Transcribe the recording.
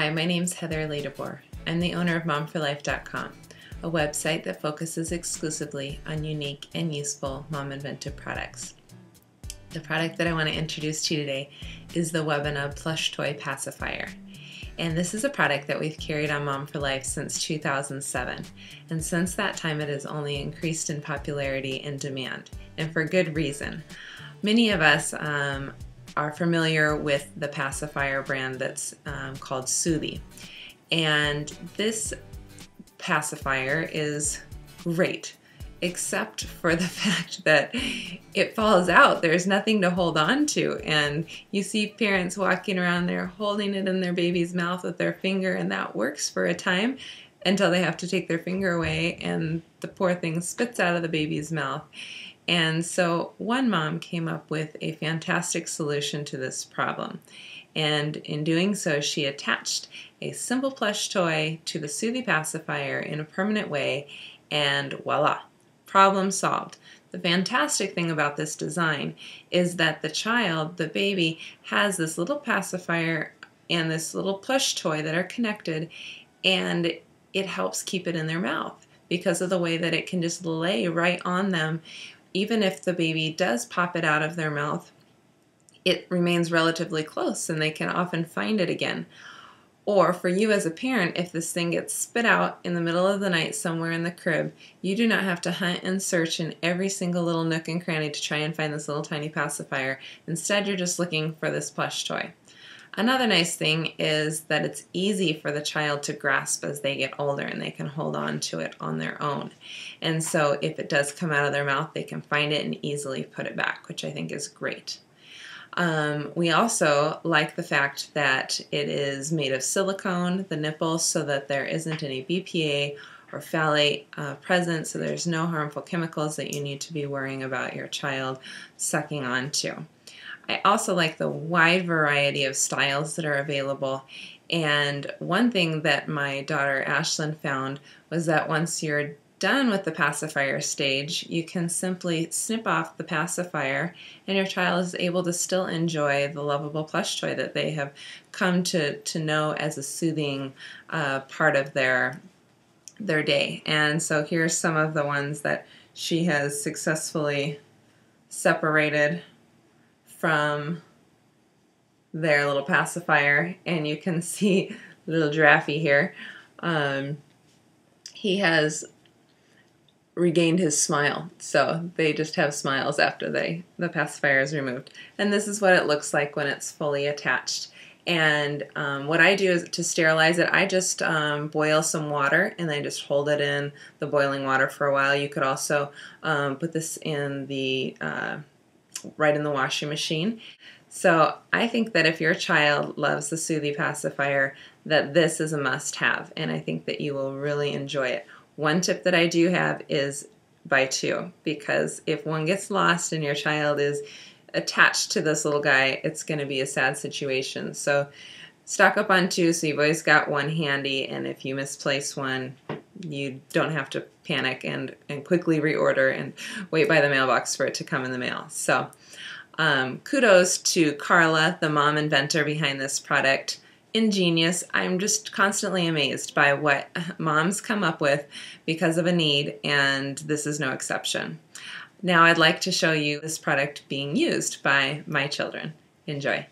Hi, my name's Heather Ledebour. I'm the owner of momforlife.com, a website that focuses exclusively on unique and useful mom-invented products. The product that I want to introduce to you today is the WubbaNub Plush Toy Pacifier. And this is a product that we've carried on Mom for Life since 2007. And since that time, it has only increased in popularity and demand, and for good reason. Many of us are familiar with the pacifier brand that's called Soothie. And this pacifier is great, except for the fact that it falls out. There's nothing to hold on to, and you see parents walking around there holding it in their baby's mouth with their finger, and that works for a time until they have to take their finger away and the poor thing spits out of the baby's mouth. And so one mom came up with a fantastic solution to this problem. And in doing so, she attached a simple plush toy to the Soothie pacifier in a permanent way, and voila, problem solved. The fantastic thing about this design is that the child, the baby, has this little pacifier and this little plush toy that are connected, and it helps keep it in their mouth because of the way that it can just lay right on them. Even if the baby does pop it out of their mouth, it remains relatively close and they can often find it again. Or for you as a parent, if this thing gets spit out in the middle of the night somewhere in the crib, you do not have to hunt and search in every single little nook and cranny to try and find this little tiny pacifier. Instead, you're just looking for this plush toy. Another nice thing is that it's easy for the child to grasp as they get older, and they can hold on to it on their own. And so if it does come out of their mouth, they can find it and easily put it back, which I think is great. We also like the fact that it is made of silicone, the nipple, so that there isn't any BPA or phthalate present, so there's no harmful chemicals that you need to be worrying about your child sucking onto. I also like the wide variety of styles that are available, and one thing that my daughter Ashlyn found was that once you're done with the pacifier stage, you can simply snip off the pacifier and your child is able to still enjoy the lovable plush toy that they have come to know as a soothing part of their day. And so here's some of the ones that she has successfully separated from their little pacifier, and you can see little Giraffey here. He has regained his smile, so they just have smiles after the pacifier is removed. And this is what it looks like when it's fully attached. And what I do is to sterilize it, I just boil some water and I just hold it in the boiling water for a while. You could also put this in the right in the washing machine. So I think that if your child loves the Soothie pacifier, that this is a must-have, and I think that you will really enjoy it. One tip that I do have is buy two, because if one gets lost and your child is attached to this little guy, it's going to be a sad situation. So stock up on two so you've always got one handy, and if you misplace one, you don't have to panic and quickly reorder and wait by the mailbox for it to come in the mail. So kudos to Carla, the mom inventor behind this product. Ingenious. I'm just constantly amazed by what moms come up with because of a need, and this is no exception. Now I'd like to show you this product being used by my children. Enjoy.